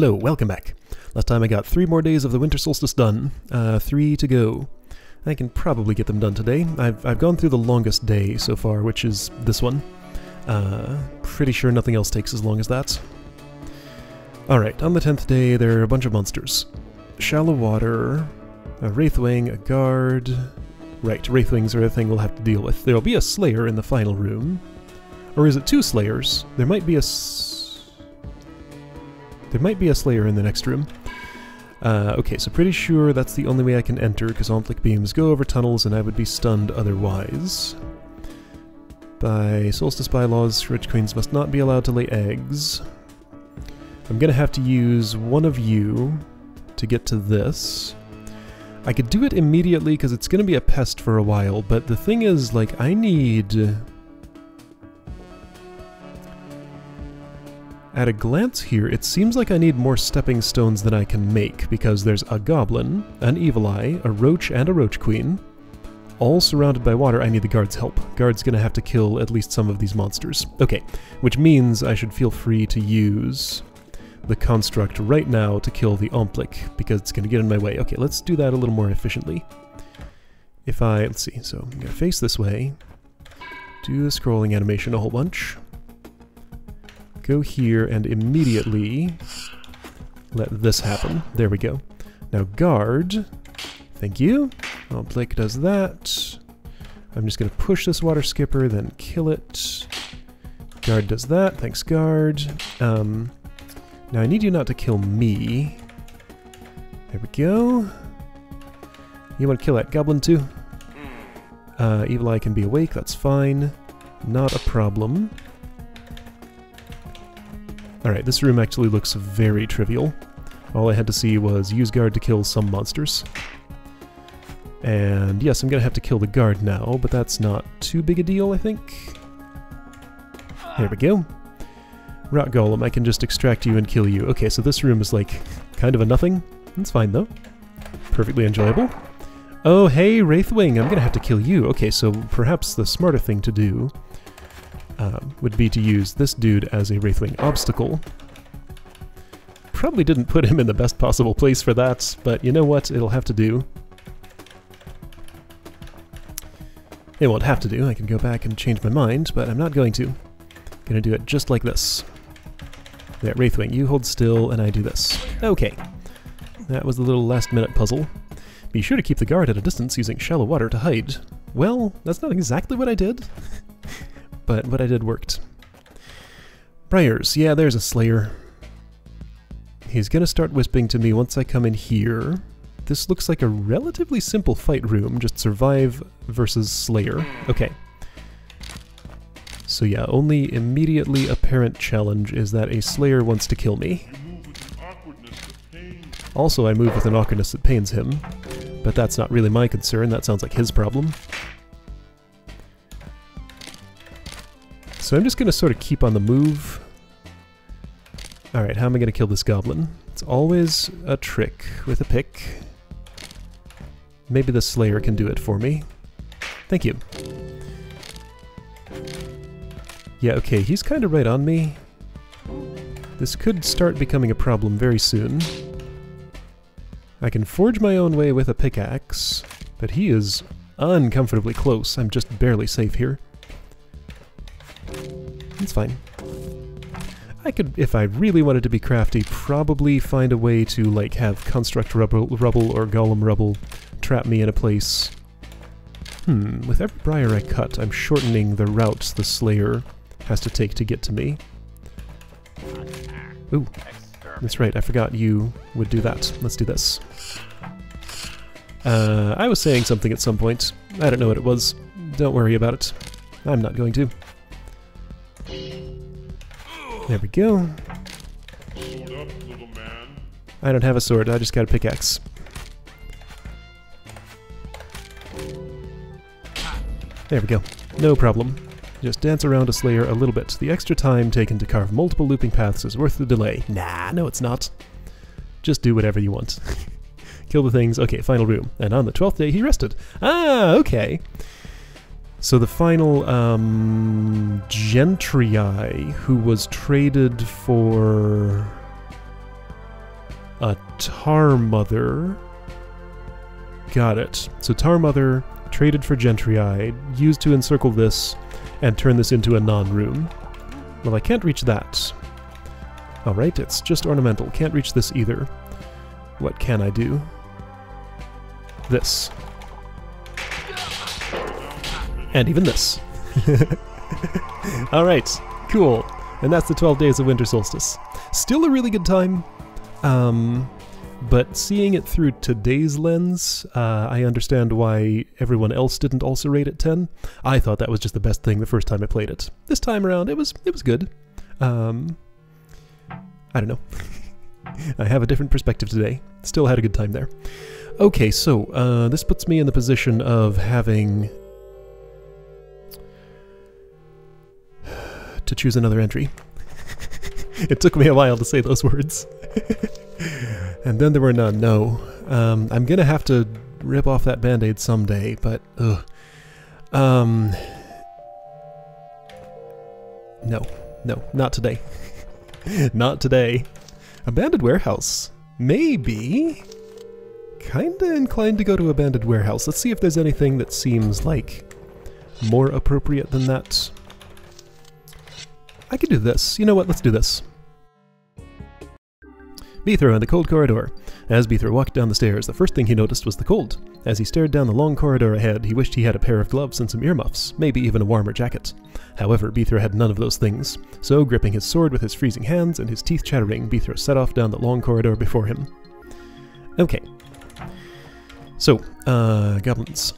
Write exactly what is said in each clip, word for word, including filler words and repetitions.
Hello, welcome back. Last time I got three more days of the winter solstice done. Uh, three to go. I can probably get them done today. I've, I've gone through the longest day so far, which is this one. Uh, pretty sure nothing else takes as long as that. Alright, on the tenth day there are a bunch of monsters. Shallow water, a Wraithwing, a guard... Right, Wraithwings are a thing we'll have to deal with. There'll be a Slayer in the final room. Or is it two Slayers? There might be a... S there might be a Slayer in the next room. Uh, okay, so pretty sure that's the only way I can enter, because Omplic beams go over tunnels and I would be stunned otherwise. By solstice bylaws, rich queens must not be allowed to lay eggs. I'm gonna have to use one of you to get to this. I could do it immediately because it's gonna be a pest for a while, but the thing is, like, I need... At a glance here, it seems like I need more stepping stones than I can make, because there's a goblin, an evil eye, a roach, and a roach queen, all surrounded by water. I need the guard's help. Guard's gonna have to kill at least some of these monsters. Okay, which means I should feel free to use the construct right now to kill the Omplic, because it's gonna get in my way. Okay, let's do that a little more efficiently. If I, let's see, so I'm gonna face this way, do the scrolling animation a whole bunch. Go here and immediately let this happen. There we go. Now guard. Thank you. Omplic does that. I'm just going to push this water skipper, then kill it. Guard does that. Thanks, guard. Um, now I need you not to kill me. There we go. You want to kill that goblin too? Uh, Evil Eye can be awake. That's fine. Not a problem. Alright, this room actually looks very trivial. All I had to see was use guard to kill some monsters. And yes, I'm gonna have to kill the guard now, but that's not too big a deal, I think. There we go. Rot Golem, I can just extract you and kill you. Okay, so this room is like kind of a nothing. That's fine though. Perfectly enjoyable. Oh hey, Wraithwing, I'm gonna have to kill you. Okay, so perhaps the smarter thing to do Uh, would be to use this dude as a Wraithwing obstacle. Probably didn't put him in the best possible place for that, but you know what? It'll have to do. It won't have to do. I can go back and change my mind, but I'm not going to. I'm gonna do it just like this. There, Wraithwing, you hold still and I do this. Okay. That was the little last-minute puzzle. Be sure to keep the guard at a distance using shallow water to hide. Well, that's not exactly what I did. But what I did worked. Briars. Yeah, there's a Slayer. He's gonna start whispering to me once I come in here. This looks like a relatively simple fight room. Just survive versus Slayer. Okay. So yeah, only immediately apparent challenge is that a Slayer wants to kill me. Also, I move with an awkwardness that pains him. But that's not really my concern. That sounds like his problem. So I'm just going to sort of keep on the move. Alright, how am I going to kill this goblin? It's always a trick with a pick. Maybe the Slayer can do it for me. Thank you. Yeah, okay, he's kind of right on me. This could start becoming a problem very soon. I can forge my own way with a pickaxe, but he is uncomfortably close. I'm just barely safe here. It's fine. I could, if I really wanted to be crafty, probably find a way to, like, have construct rubble, rubble or golem rubble trap me in a place. Hmm, with every briar I cut, I'm shortening the routes the Slayer has to take to get to me. Ooh, that's right, I forgot you would do that. Let's do this. Uh, I was saying something at some point. I don't know what it was. Don't worry about it. I'm not going to. There we go. Sword up, little man. I don't have a sword, I just got a pickaxe. There we go. No problem. Just dance around a Slayer a little bit. The extra time taken to carve multiple looping paths is worth the delay. Nah, no it's not. Just do whatever you want. Kill the things. Okay, final room. And on the twelfth day he rested. Ah, okay. So the final um, Gentrii, who was traded for a Tar Mother. Got it. So Tar Mother, traded for Gentrii, used to encircle this and turn this into a non-room. Well, I can't reach that. Alright, it's just ornamental. Can't reach this either. What can I do? This. And even this. Alright, cool. And that's the twelve days of winter solstice. Still a really good time. Um, but seeing it through today's lens, uh, I understand why everyone else didn't also rate it ten. I thought that was just the best thing the first time I played it. This time around, it was it was good. Um, I don't know. I have a different perspective today. Still had a good time there. Okay, so uh, this puts me in the position of having to choose another entry. It took me a while to say those words. And then there were none, no. Um, I'm gonna have to rip off that band-aid someday, but ugh. Um, no, no, not today. Not today. Abandoned warehouse. Maybe. Kinda inclined to go to abandoned warehouse. Let's see if there's anything that seems like more appropriate than that. I could do this. You know what? Let's do this. Beethro in the cold corridor. As Beethro walked down the stairs, the first thing he noticed was the cold. As he stared down the long corridor ahead, he wished he had a pair of gloves and some earmuffs, maybe even a warmer jacket. However, Beethro had none of those things. So, gripping his sword with his freezing hands and his teeth chattering, Beethro set off down the long corridor before him. Okay. So, uh, goblins.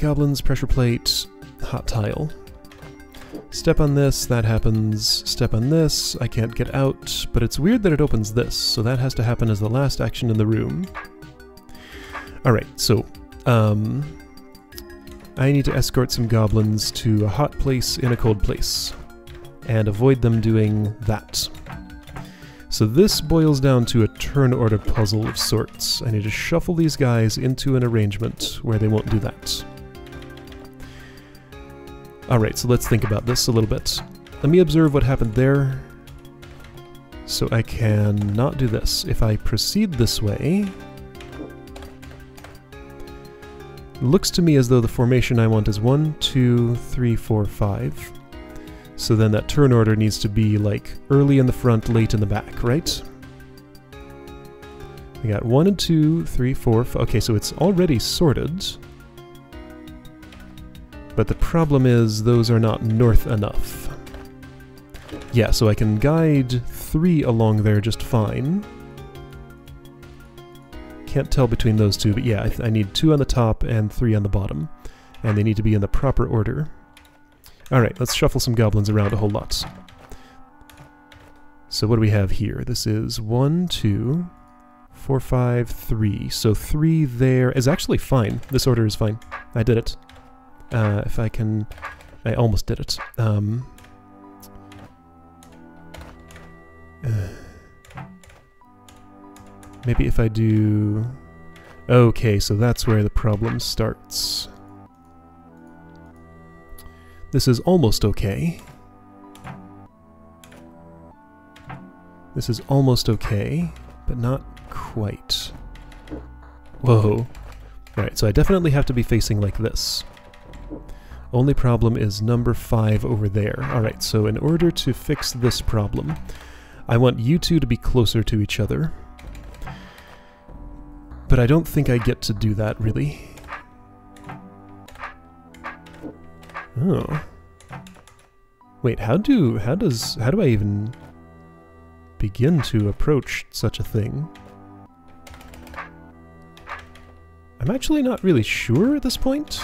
Goblins, pressure plate, hot tile. Step on this, that happens. Step on this, I can't get out, but it's weird that it opens this, so that has to happen as the last action in the room. Alright, so, um, I need to escort some goblins to a hot place in a cold place, and avoid them doing that. So this boils down to a turn order puzzle of sorts. I need to shuffle these guys into an arrangement where they won't do that. Alright, so let's think about this a little bit. Let me observe what happened there. So I can not do this. If I proceed this way... looks to me as though the formation I want is one, two, three, four, five. So then that turn order needs to be like early in the front, late in the back, right? We got one and two, three, four, five. Okay, so it's already sorted. But the problem is those are not north enough. Yeah, so I can guide three along there just fine. Can't tell between those two, but yeah, I, th I need two on the top and three on the bottom. And they need to be in the proper order. Alright, let's shuffle some goblins around a whole lot. So what do we have here? This is one, two, four, five, three. So three there is actually fine. This order is fine. I did it. Uh, if I can... I almost did it. Um, uh, maybe if I do... Okay, so that's where the problem starts. This is almost okay. This is almost okay, but not quite. Whoa. Alright, so I definitely have to be facing like this. Only problem is number five over there. Alright, so in order to fix this problem, I want you two to be closer to each other. But I don't think I get to do that, really. Oh. Wait, how do... how does... how do I even begin to approach such a thing? I'm actually not really sure at this point.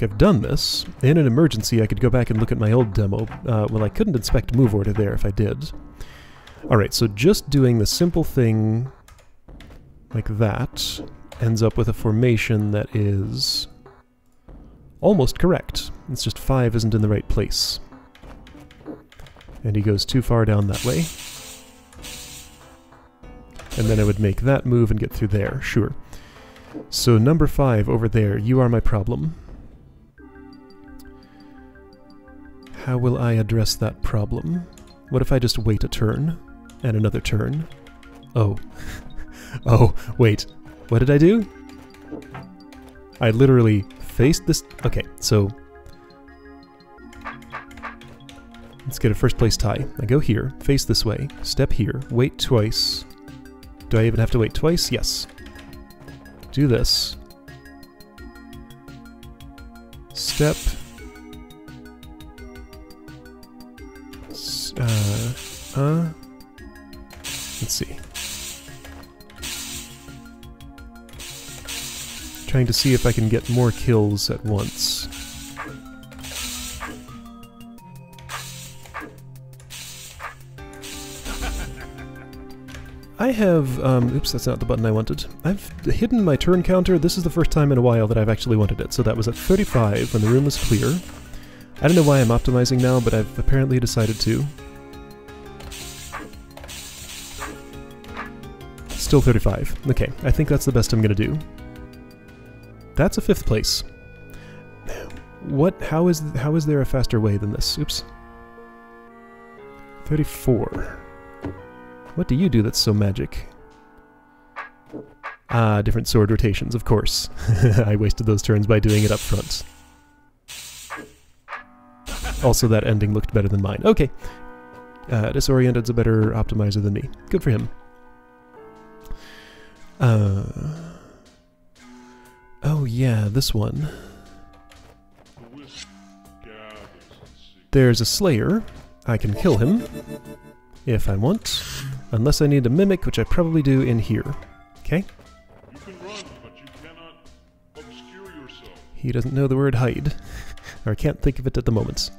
I've done this. In an emergency, I could go back and look at my old demo. Uh, well, I couldn't inspect move order there if I did. Alright, so just doing the simple thing like that ends up with a formation that is almost correct. It's just five isn't in the right place. And he goes too far down that way. And then I would make that move and get through there, sure. So number five over there, you are my problem. How will I address that problem? What if I just wait a turn? And another turn? Oh. Oh, wait. What did I do? I literally faced this... Okay, so... Let's get a first place tie. I go here, face this way, step here, wait twice. Do I even have to wait twice? Yes. Do this. Step. Uh, uh. Let's see. Trying to see if I can get more kills at once. I have, um, oops, that's not the button I wanted. I've hidden my turn counter. This is the first time in a while that I've actually wanted it. So that was at thirty-five when the room was clear. I don't know why I'm optimizing now, but I've apparently decided to. Still thirty-five. Okay, I think that's the best I'm gonna do. That's a fifth place. What, how is, how is there a faster way than this? Oops. thirty-four. What do you do that's so magic? Ah, different sword rotations, of course. I wasted those turns by doing it up front. Also, that ending looked better than mine. Okay. Uh, Disoriented's a better optimizer than me. Good for him. Uh, oh yeah, this one. There's a Slayer. I can kill him. If I want. Unless I need a mimic, which I probably do in here. Okay? You can run, but you cannot obscure yourself. He doesn't know the word hide. Or I can't think of it at the moment.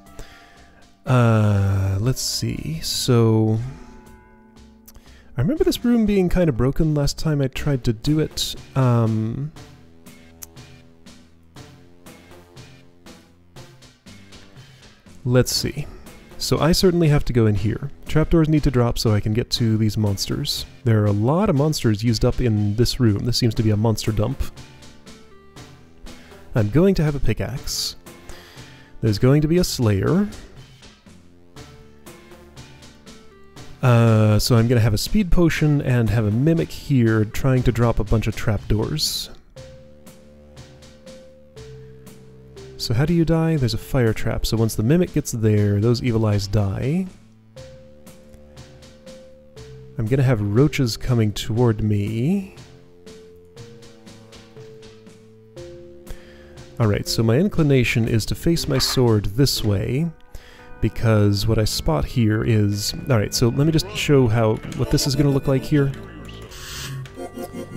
Uh, let's see. So... I remember this room being kind of broken last time I tried to do it. Um... Let's see. So I certainly have to go in here. Trapdoors need to drop so I can get to these monsters. There are a lot of monsters used up in this room. This seems to be a monster dump. I'm going to have a pickaxe. There's going to be a Slayer. Uh, so I'm gonna have a speed potion and have a mimic here trying to drop a bunch of trapdoors. So how do you die? There's a fire trap, so once the mimic gets there, those evil eyes die. I'm gonna have roaches coming toward me. Alright, so my inclination is to face my sword this way, because what I spot here is... Alright, so let me just show how what this is gonna look like here.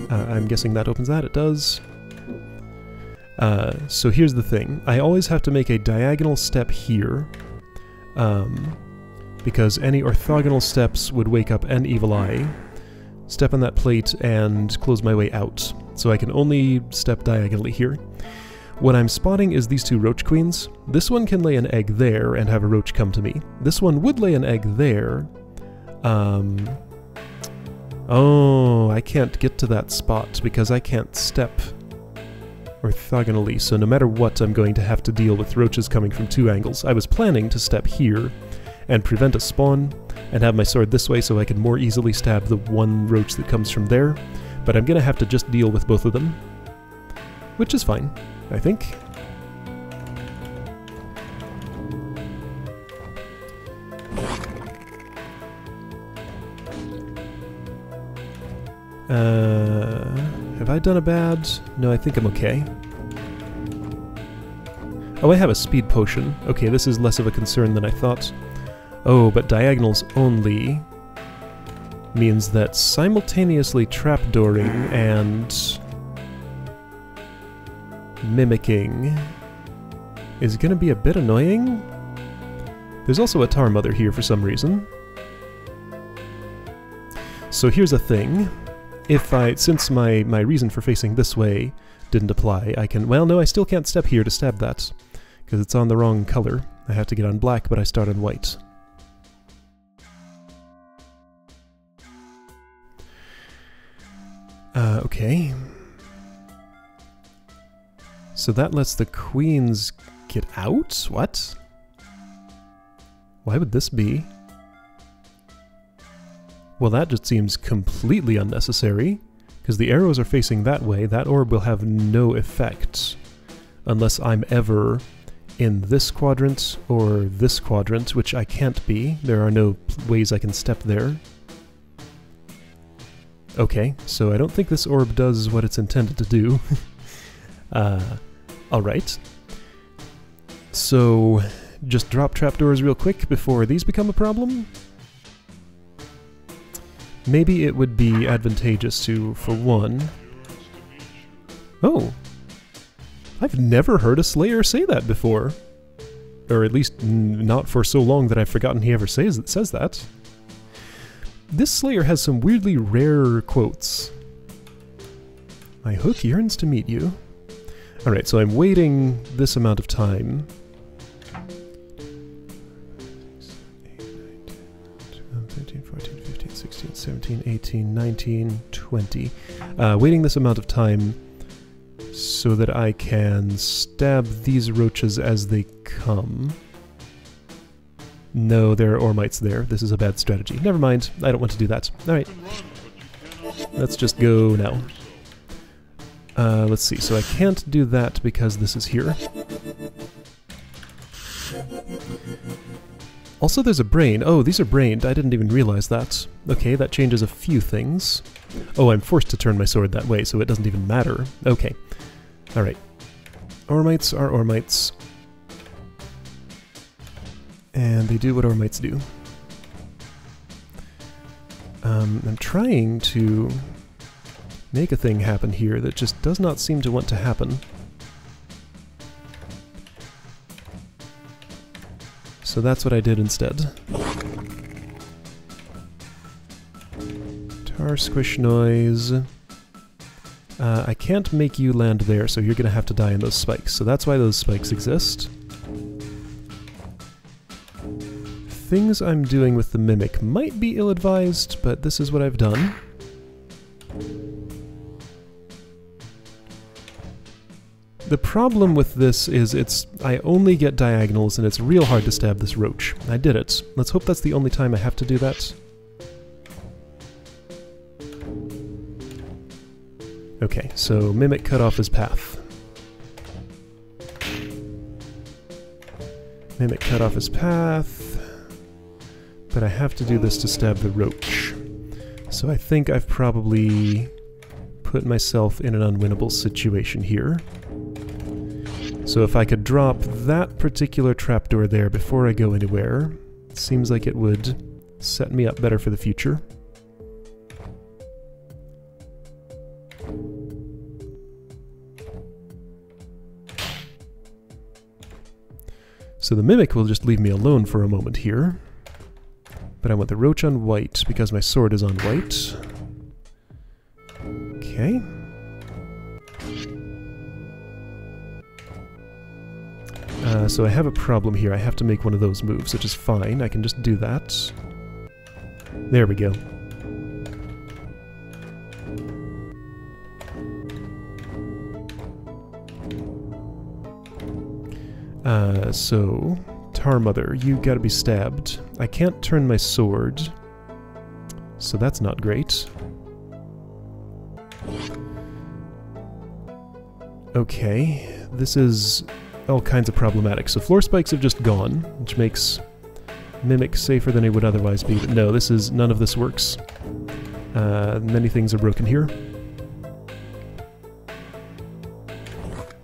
Uh, I'm guessing that opens that, it does. Uh, so here's the thing, I always have to make a diagonal step here, um, because any orthogonal steps would wake up an evil eye, step on that plate, and close my way out. So I can only step diagonally here. What I'm spotting is these two roach queens. This one can lay an egg there and have a roach come to me. This one would lay an egg there. Um, oh, I can't get to that spot because I can't step orthogonally, so no matter what, I'm going to have to deal with roaches coming from two angles. I was planning to step here and prevent a spawn and have my sword this way so I can more easily stab the one roach that comes from there, but I'm gonna have to just deal with both of them, which is fine, I think. Uh... Have I done a bad? No, I think I'm okay. Oh, I have a speed potion. Okay, this is less of a concern than I thought. Oh, but diagonals only means that simultaneously trapdooring and mimicking is gonna be a bit annoying. There's also a Tar Mother here for some reason. So here's a thing. If I, since my, my reason for facing this way didn't apply, I can, well no, I still can't step here to stab that, because it's on the wrong color. I have to get on black, but I start on white. Uh, okay. So that lets the queens get out? What? Why would this be? Well, that just seems completely unnecessary, because the arrows are facing that way. That orb will have no effect unless I'm ever in this quadrant or this quadrant, which I can't be. There are no ways I can step there. Okay, so I don't think this orb does what it's intended to do. uh, Alright. So just drop trapdoors real quick before these become a problem. Maybe it would be advantageous to, for one... Oh! I've never heard a Slayer say that before. Or at least n not for so long that I've forgotten he ever says, says that. This Slayer has some weirdly rare quotes. My hook yearns to meet you. Alright, so I'm waiting this amount of time. seventeen, eighteen, nineteen, twenty. Uh, waiting this amount of time so that I can stab these roaches as they come. No, there are Ormites there. This is a bad strategy. Never mind. I don't want to do that. Alright. Let's just go now. Uh, let's see. So I can't do that because this is here. Also, there's a brain. Oh, these are brained. I didn't even realize that. Okay, that changes a few things. Oh, I'm forced to turn my sword that way, so it doesn't even matter. Okay. Alright. Ormites are Ormites. And they do what Ormites do. Um, I'm trying to make a thing happen here that just does not seem to want to happen. So that's what I did instead. Tar squish noise. Uh, I can't make you land there, so you're gonna have to die in those spikes. So that's why those spikes exist. Things I'm doing with the mimic might be ill-advised, but this is what I've done. The problem with this is it's I only get diagonals, and it's real hard to stab this roach. I did it. Let's hope that's the only time I have to do that. Okay, so mimic cut off his path. Mimic cut off his path, but I have to do this to stab the roach. So I think I've probably put myself in an unwinnable situation here. So if I could drop that particular trapdoor there before I go anywhere, it seems like it would set me up better for the future. So the mimic will just leave me alone for a moment here. But I want the roach on white because my sword is on white. Okay. Uh, so I have a problem here. I have to make one of those moves, which is fine. I can just do that. There we go. Uh, so, Tar Mother, you gotta be stabbed. I can't turn my sword, so that's not great. Okay, this is all kinds of problematic. So floor spikes have just gone, which makes Mimic safer than it would otherwise be, but no, this is, none of this works. Uh, many things are broken here.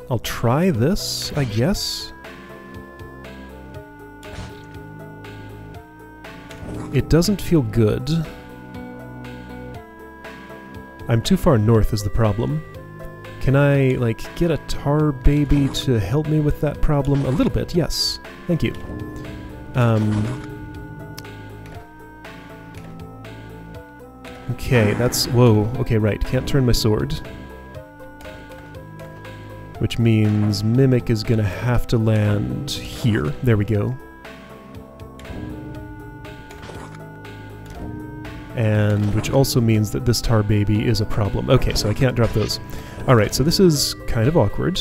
I'll try this, I guess? It doesn't feel good. I'm too far north is the problem. Can I, like, get a tar baby to help me with that problem? A little bit, yes. Thank you. Um, okay, that's... Whoa, okay, right. Can't turn my sword. Which means Mimic is gonna have to land here. There we go. And which also means that this tar baby is a problem. Okay, so I can't drop those. Alright, so this is kind of awkward.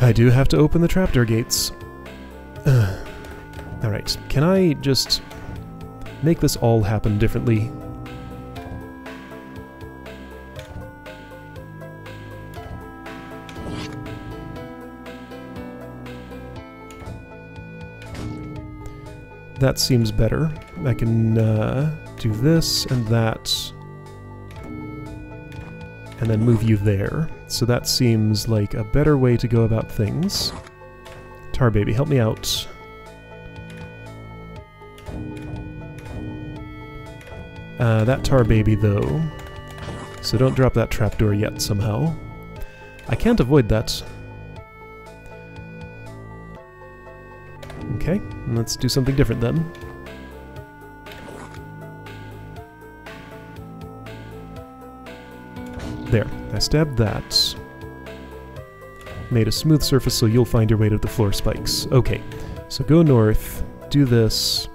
I do have to open the trapdoor gates. Alright, Alright, can I just make this all happen differently? That seems better. I can uh, do this and that, and then move you there. So that seems like a better way to go about things. Tar Baby, help me out. Uh, that Tar Baby, though. So don't drop that trapdoor yet, somehow. I can't avoid that. Okay, let's do something different then. There, I stabbed that. Made a smooth surface so you'll find your way to the floor spikes. Okay, so go north, do this,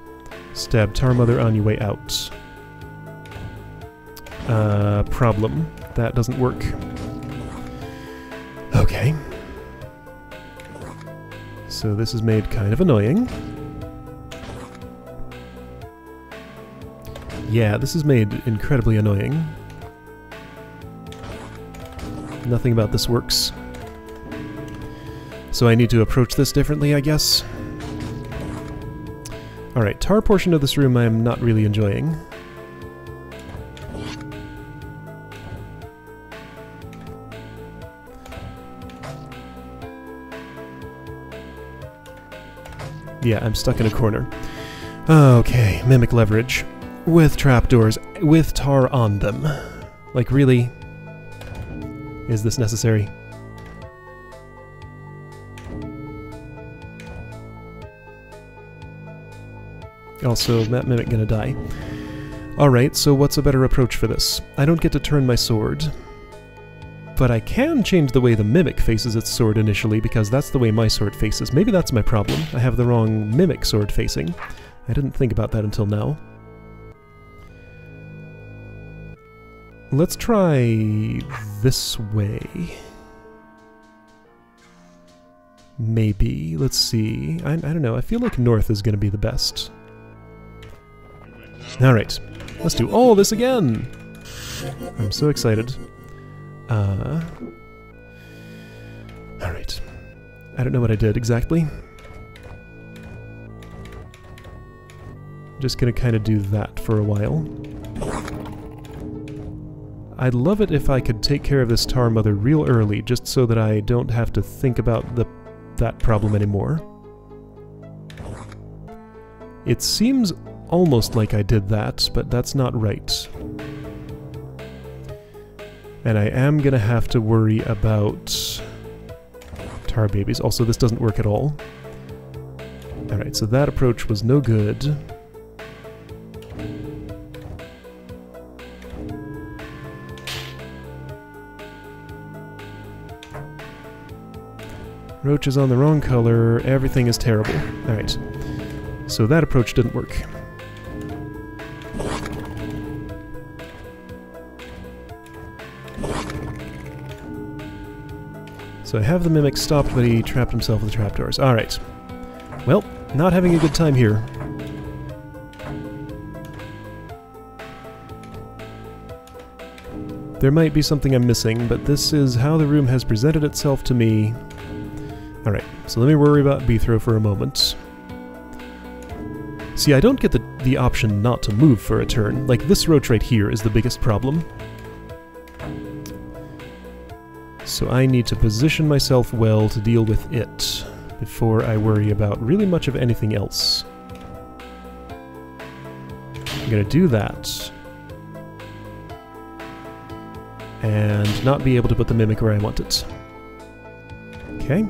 stab Tar Mother on your way out. Uh, problem. That doesn't work. Okay. So this is made kind of annoying. Yeah, this is made incredibly annoying. Nothing about this works. So I need to approach this differently, I guess. Alright, tar portion of this room I am not really enjoying. Yeah, I'm stuck in a corner. Okay, mimic leverage. With trapdoors, with tar on them. Like, really? Is this necessary? Also, that mimic gonna die. Alright, so what's a better approach for this? I don't get to turn my sword. But I can change the way the mimic faces its sword initially, because that's the way my sword faces. Maybe that's my problem. I have the wrong mimic sword facing. I didn't think about that until now. Let's try this way. Maybe. Let's see. I, I don't know. I feel like north is going to be the best. Alright. Let's do all this again! I'm so excited. Uh, Alright. I don't know what I did exactly. Just gonna kind of do that for a while. I'd love it if I could take care of this Tar Mother real early, just so that I don't have to think about the that problem anymore. It seems almost like I did that, but that's not right. And I am gonna have to worry about tar babies. Also, this doesn't work at all. Alright, so that approach was no good. Roach is on the wrong color. Everything is terrible. Alright, so that approach didn't work. So I have the mimic stopped, but he trapped himself with the trapdoors. Alright. Well, not having a good time here. There might be something I'm missing, but this is how the room has presented itself to me. Alright, so let me worry about Beethro for a moment. See, I don't get the, the option not to move for a turn. Like, this roach right here is the biggest problem. So I need to position myself well to deal with it before I worry about really much of anything else. I'm gonna do that. And not be able to put the mimic where I want it. Okay.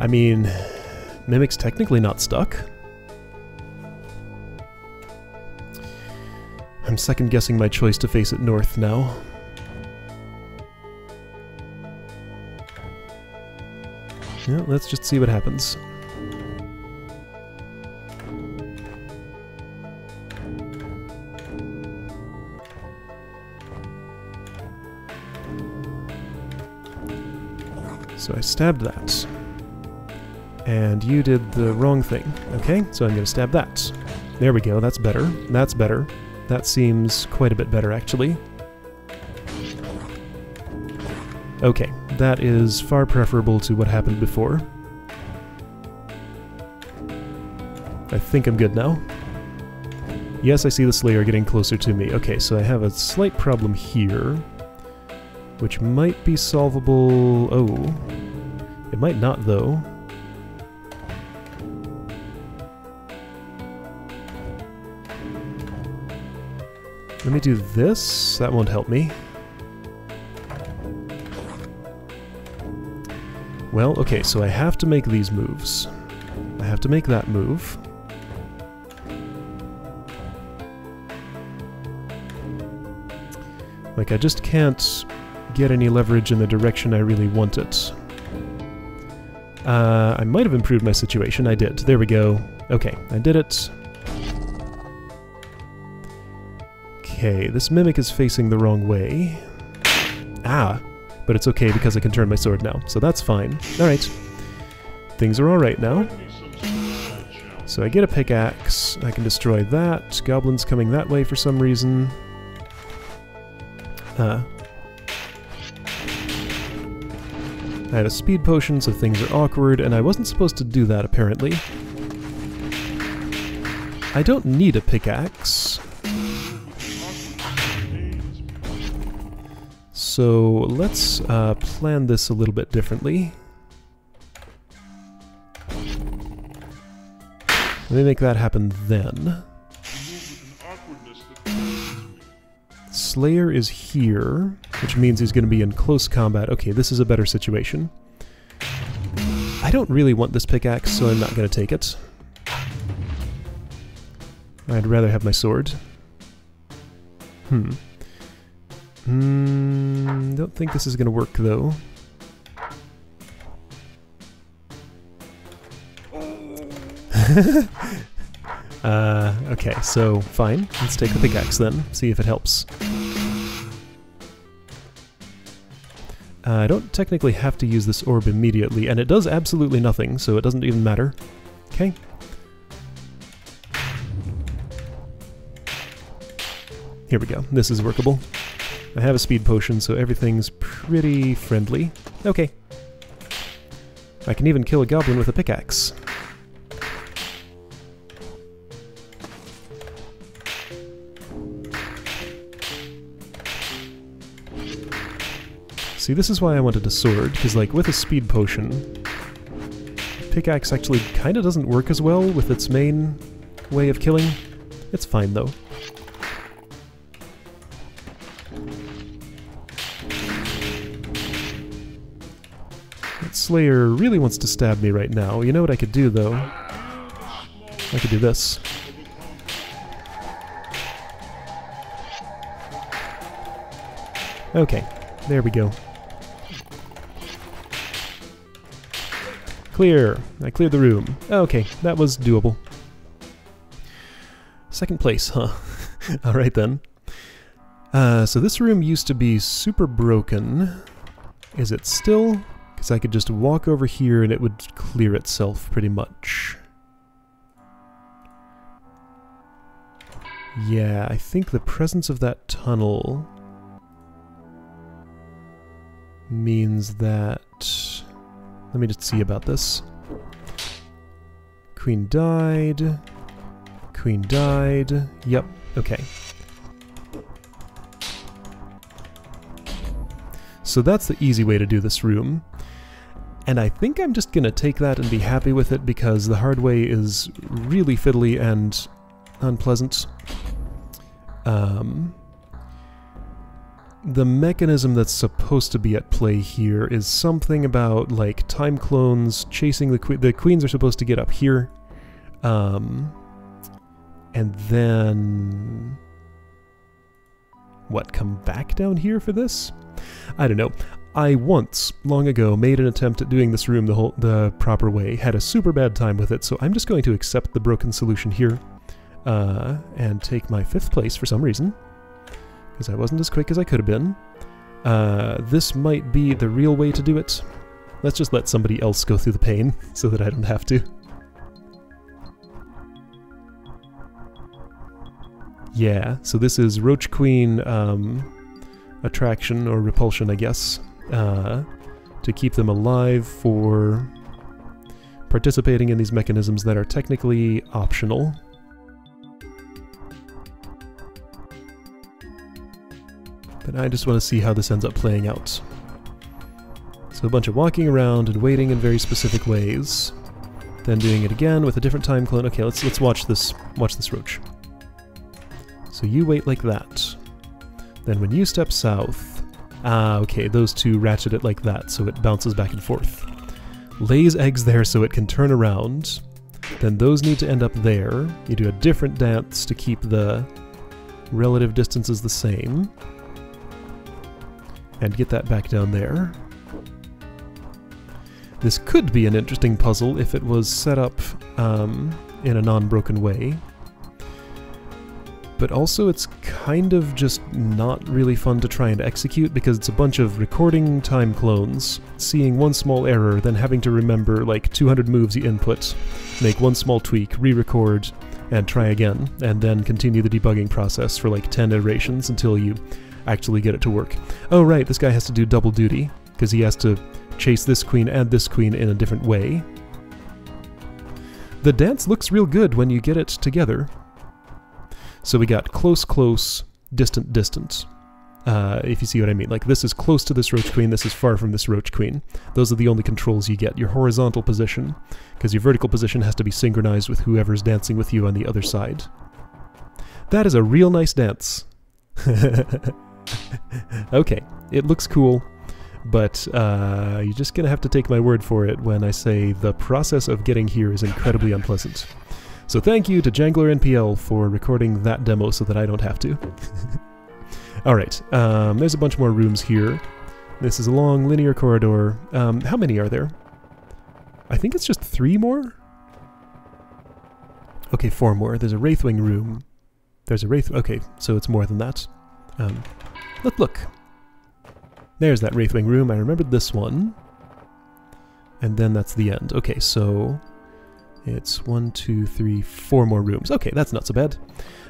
I mean, mimic's technically not stuck. I'm second-guessing my choice to face it north now. Yeah, let's just see what happens. So I stabbed that. And you did the wrong thing. Okay, so I'm going to stab that. There we go, that's better. That's better. That seems quite a bit better, actually. Okay, that is far preferable to what happened before. I think I'm good now. Yes, I see the Slayer getting closer to me. Okay, so I have a slight problem here, which might be solvable... Oh. It might not, though. Let me do this. That won't help me. Well, okay, so I have to make these moves. I have to make that move. Like, I just can't get any leverage in the direction I really want it. Uh, I might have improved my situation. I did. There we go. Okay, I did it. Okay, this mimic is facing the wrong way. Ah, but it's okay because I can turn my sword now, so that's fine. Alright. Things are alright now. So I get a pickaxe, I can destroy that. Goblin's coming that way for some reason. Huh. I have a speed potion, so things are awkward, and I wasn't supposed to do that, apparently. I don't need a pickaxe. So let's uh, plan this a little bit differently. Let me make that happen then. Slayer is here, which means he's going to be in close combat. Okay, this is a better situation. I don't really want this pickaxe, so I'm not going to take it. I'd rather have my sword. Hmm. Hmm, don't think this is going to work, though. uh, okay, so, fine. Let's take the pickaxe, then. See if it helps. Uh, I don't technically have to use this orb immediately, and it does absolutely nothing, so it doesn't even matter. Okay. Here we go. This is workable. I have a speed potion, so everything's pretty friendly. Okay. I can even kill a goblin with a pickaxe. See, this is why I wanted a sword, because, like, with a speed potion, pickaxe actually kind of doesn't work as well with its main way of killing. It's fine, though. Slayer really wants to stab me right now. You know what I could do, though? I could do this. Okay, there we go. Clear. I cleared the room. Okay, that was doable. Second place, huh? Alright then. Uh, so this room used to be super broken. Is it still? I could just walk over here and it would clear itself pretty much. Yeah, I think the presence of that tunnel means that... Let me just see about this. Queen died. Queen died. Yep, okay. So that's the easy way to do this room. And I think I'm just gonna take that and be happy with it because the hard way is really fiddly and unpleasant. Um, the mechanism that's supposed to be at play here is something about, like, time clones chasing the queen. The queens are supposed to get up here. Um, and then... What, come back down here for this? I don't know. I once, long ago, made an attempt at doing this room the whole, the proper way, had a super bad time with it, so I'm just going to accept the broken solution here, uh, and take my fifth place for some reason, because I wasn't as quick as I could have been. Uh, this might be the real way to do it. Let's just let somebody else go through the pain so that I don't have to. Yeah, so this is Roach Queen um, attraction or repulsion, I guess, uh, to keep them alive for participating in these mechanisms that are technically optional. But I just want to see how this ends up playing out. So a bunch of walking around and waiting in very specific ways, then doing it again with a different time clone. Okay, let's let's watch this watch this roach. So you wait like that. Then when you step south, ah, okay, those two ratchet it like that, so it bounces back and forth. Lays eggs there so it can turn around. Then those need to end up there. You do a different dance to keep the relative distances the same. And get that back down there. This could be an interesting puzzle if it was set up um, in a non-broken way. But also it's kind of just not really fun to try and execute because it's a bunch of recording time clones, seeing one small error, then having to remember like two hundred moves you input, make one small tweak, re-record, and try again, and then continue the debugging process for like ten iterations until you actually get it to work. Oh right, this guy has to do double duty, because he has to chase this queen and this queen in a different way. The dance looks real good when you get it together. So we got close, close, distant, distant, uh, if you see what I mean. Like, this is close to this roach queen, this is far from this roach queen. Those are the only controls you get. Your horizontal position, because your vertical position has to be synchronized with whoever's dancing with you on the other side. That is a real nice dance. Okay, it looks cool, but uh, you're just gonna have to take my word for it when I say the process of getting here is incredibly unpleasant. So thank you to JanglerNPL for recording that demo so that I don't have to. Alright, um, there's a bunch more rooms here. This is a long linear corridor. Um, how many are there? I think it's just three more? Okay, four more. There's a Wraithwing room. There's a Wraith... Okay, so it's more than that. Um, look, look! There's that Wraithwing room. I remembered this one. And then that's the end. Okay, so... It's one, two, three, four more rooms. Okay, that's not so bad.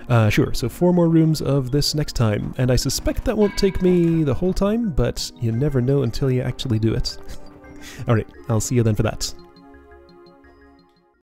Uh, sure, so four more rooms of this next time, and I suspect that won't take me the whole time, but you never know until you actually do it. Alright, I'll see you then for that.